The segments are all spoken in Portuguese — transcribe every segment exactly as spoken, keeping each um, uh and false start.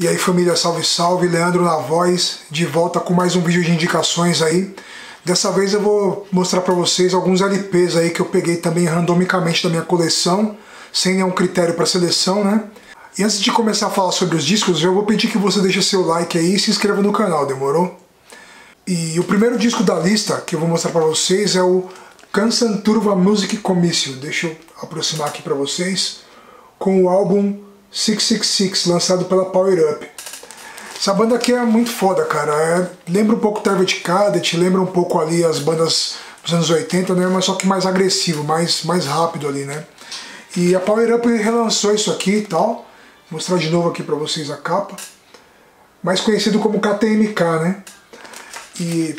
E aí, família, salve, salve, Leandro na voz, de volta com mais um vídeo de indicações aí. Dessa vez eu vou mostrar pra vocês alguns L Ps aí que eu peguei também randomicamente da minha coleção, sem nenhum critério pra seleção, né? E antes de começar a falar sobre os discos, eu vou pedir que você deixe seu like aí e se inscreva no canal, demorou? E o primeiro disco da lista que eu vou mostrar pra vocês é o Kansan Turva Music Commission, deixa eu aproximar aqui pra vocês, com o álbum seiscentos e sessenta e seis, lançado pela Power Up. Essa banda aqui é muito foda, cara. É, lembra um pouco Target Cadet, lembra um pouco ali as bandas dos anos oitenta, né? Mas só que mais agressivo, mais, mais rápido ali, né? E a Power Up relançou isso aqui e tal. Vou mostrar de novo aqui pra vocês a capa. Mais conhecido como K T M K, né? E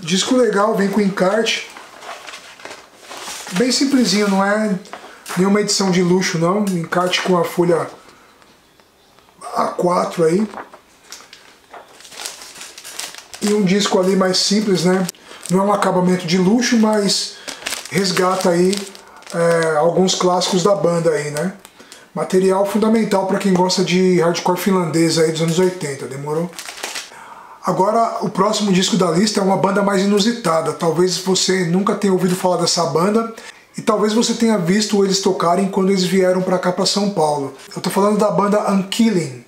disco legal, vem com encarte. Bem simplesinho, não é nenhuma edição de luxo não. Encarte com a folha A quatro aí. E um disco ali mais simples, né? Não é um acabamento de luxo, mas resgata aí é, alguns clássicos da banda aí, né? Material fundamental para quem gosta de hardcore finlandês aí dos anos oitenta, demorou? Agora, o próximo disco da lista é uma banda mais inusitada. Talvez você nunca tenha ouvido falar dessa banda e talvez você tenha visto eles tocarem quando eles vieram para cá, para São Paulo. Eu tô falando da banda Unkilling.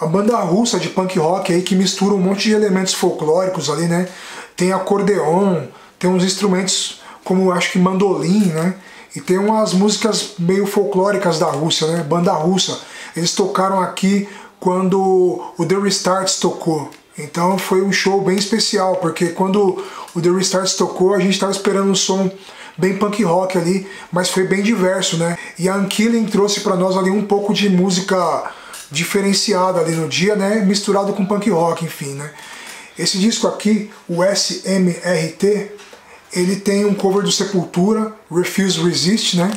A banda russa de punk rock aí que mistura um monte de elementos folclóricos ali, né? Tem acordeon, tem uns instrumentos como, acho que, mandolim, né? E tem umas músicas meio folclóricas da Rússia, né? Banda russa. Eles tocaram aqui quando o The Restarts tocou. Então foi um show bem especial, porque quando o The Restarts tocou, a gente estava esperando um som bem punk rock ali, mas foi bem diverso, né? E a Unkilling trouxe para nós ali um pouco de música diferenciada ali no dia, né? Misturado com punk rock, enfim, né? Esse disco aqui, o S M R T, ele tem um cover do Sepultura, Refuse Resist, né?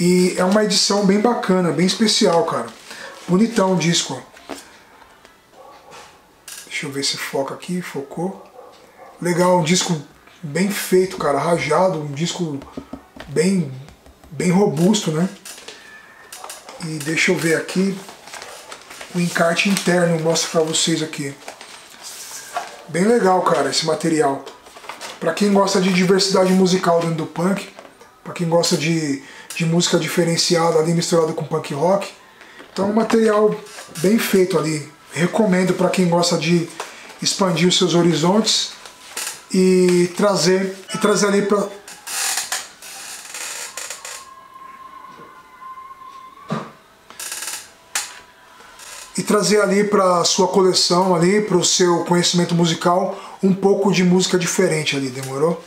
E é uma edição bem bacana, bem especial, cara. Bonitão o disco. Deixa eu ver se foca aqui, focou. Legal, um disco bem feito, cara, rajado, um disco bem, bem robusto, né? E deixa eu ver aqui. O encarte interno, mostro pra vocês aqui. Bem legal, cara, esse material. Pra quem gosta de diversidade musical dentro do punk, pra quem gosta de, de música diferenciada ali, misturada com punk rock, então é um material bem feito ali. Recomendo pra quem gosta de expandir os seus horizontes e trazer, e trazer ali pra... e trazer ali para sua coleção, ali para o seu conhecimento musical, um pouco de música diferente ali, demorou?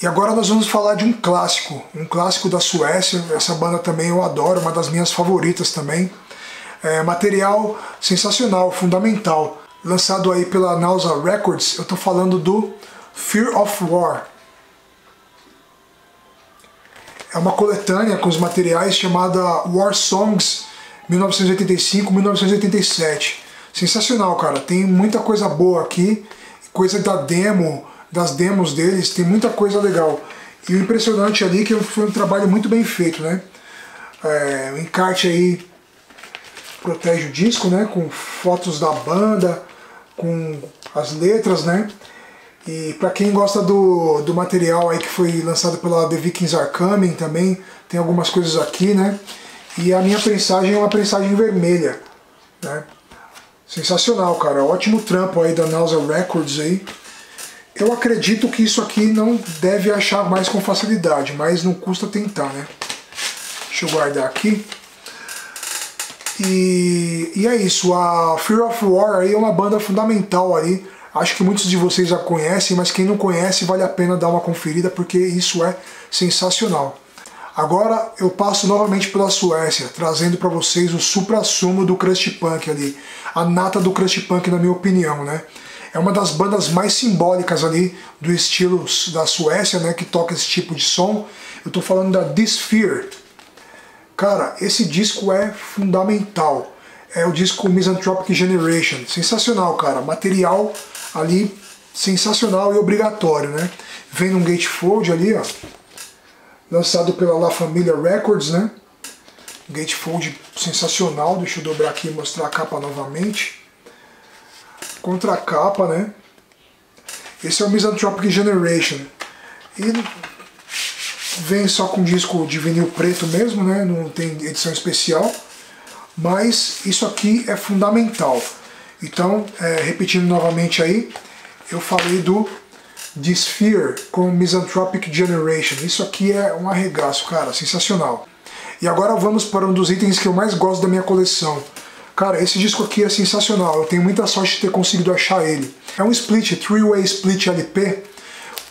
E agora nós vamos falar de um clássico, um clássico da Suécia. Essa banda também eu adoro, uma das minhas favoritas também. É, material sensacional, fundamental, lançado aí pela Nausea Records. Eu tô falando do Fear of War. É uma coletânea com os materiais chamada War Songs, mil novecentos e oitenta e cinco a mil novecentos e oitenta e sete. Sensacional, cara. Tem muita coisa boa aqui. Coisa da demo, das demos deles. Tem muita coisa legal. E o impressionante ali é que foi um trabalho muito bem feito, né? É, o encarte aí protege o disco, né? Com fotos da banda, com as letras, né? E pra quem gosta do, do material aí que foi lançado pela The Vikings Are Coming também, tem algumas coisas aqui, né? E a minha prensagem é uma prensagem vermelha, né? Sensacional, cara. Ótimo trampo aí da Nausea Records aí. Eu acredito que isso aqui não deve achar mais com facilidade, mas não custa tentar, né? Deixa eu guardar aqui. E, e é isso. A Fear of War aí é uma banda fundamental aí. Acho que muitos de vocês já conhecem, mas quem não conhece vale a pena dar uma conferida, porque isso é sensacional. Agora eu passo novamente pela Suécia, trazendo para vocês o supra-sumo do crust punk ali. A nata do crust punk, na minha opinião, né? É uma das bandas mais simbólicas ali do estilo da Suécia, né? Que toca esse tipo de som. Eu tô falando da Disfear. Cara, esse disco é fundamental. É o disco Misanthropic Generation. Sensacional, cara. Material ali sensacional e obrigatório, né? Vem num gatefold ali, ó. Lançado pela La Familia Records, né? gatefold sensacional, deixa eu dobrar aqui e mostrar a capa novamente. Contra a capa, né? Esse é o Misanthropic Generation. E vem só com disco de vinil preto mesmo, né? Não tem edição especial. Mas isso aqui é fundamental. Então, é, repetindo novamente aí, eu falei do Disfear com Misanthropic Generation. Isso aqui é um arregaço, cara, sensacional. E agora vamos para um dos itens que eu mais gosto da minha coleção. Cara, esse disco aqui é sensacional, eu tenho muita sorte de ter conseguido achar ele. É um split, three way split L P,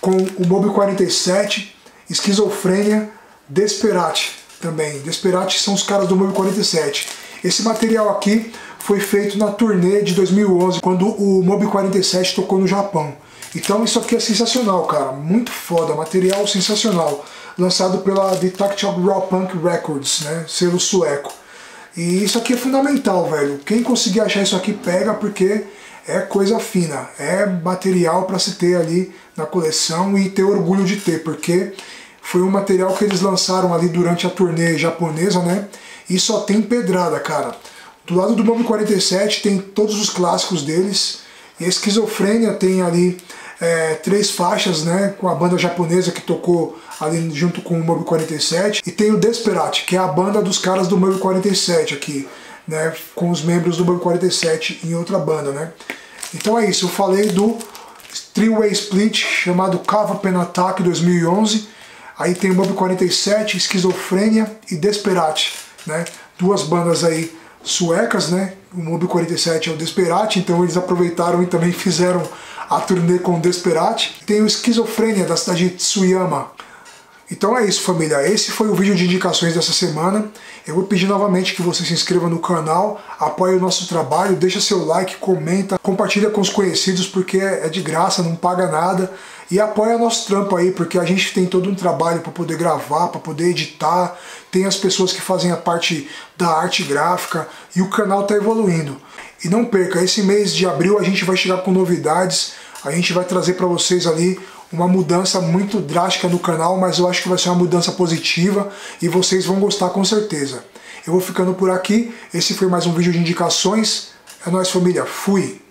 com o mob quarenta e sete, Esquizofrenia, Desperate também. Desperate são os caras do mob quarenta e sete. Esse material aqui foi feito na turnê de dois mil e onze, quando o mob quarenta e sete tocou no Japão. Então isso aqui é sensacional, cara, muito foda, material sensacional. Lançado pela Detached Raw Punk Records, né, selo sueco. E isso aqui é fundamental, velho. Quem conseguir achar isso aqui, pega, porque é coisa fina. É material para se ter ali na coleção e ter orgulho de ter, porque foi um material que eles lançaram ali durante a turnê japonesa, né? E só tem pedrada, cara. Do lado do mob quarenta e sete tem todos os clássicos deles. E a Esquizofrenia tem ali é, três faixas, né? Com a banda japonesa que tocou ali junto com o mob quarenta e sete. E tem o Desperate, que é a banda dos caras do mob quarenta e sete aqui, né? Com os membros do mob quarenta e sete em outra banda, né? Então é isso, eu falei do three way split chamado Kärnvapen Attack dois mil e onze. Aí tem o mob quarenta e sete, Esquizofrenia e Desperate, né? Duas bandas aí suecas, né? O mob quarenta e sete é o Desperate, então eles aproveitaram e também fizeram a turnê com o Desperate. Tem o Esquizofrenia da cidade de Tsuyama. Então é isso, família, esse foi o vídeo de indicações dessa semana. Eu vou pedir novamente que você se inscreva no canal, apoie o nosso trabalho, deixa seu like, comenta, compartilha com os conhecidos, porque é de graça, não paga nada. E apoia nosso trampo aí, porque a gente tem todo um trabalho para poder gravar, para poder editar, tem as pessoas que fazem a parte da arte gráfica e o canal está evoluindo. E não perca, esse mês de abril a gente vai chegar com novidades, a gente vai trazer para vocês ali uma mudança muito drástica no canal, mas eu acho que vai ser uma mudança positiva e vocês vão gostar com certeza. Eu vou ficando por aqui, esse foi mais um vídeo de indicações, é nóis família, fui!